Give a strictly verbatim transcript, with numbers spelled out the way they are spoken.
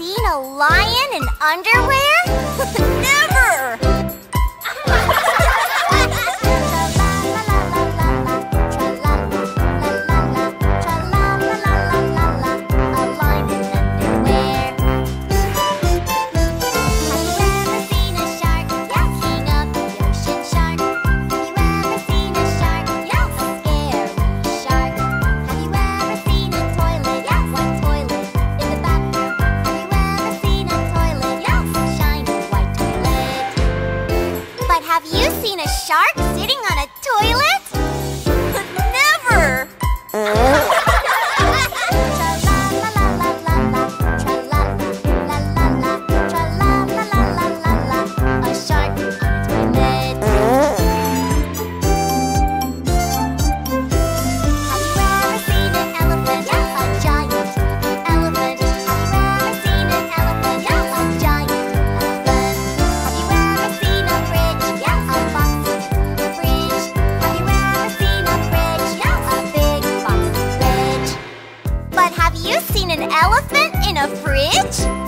seen a lion in underwear? Never! Have you seen a shark sitting on a toilet? Never! A shark on a toilet. Have you ever seen an elephant? A giant elephant. Have you ever seen an elephant? A giant elephant. Have you ever seen a bridge? Have you seen an elephant in a fridge?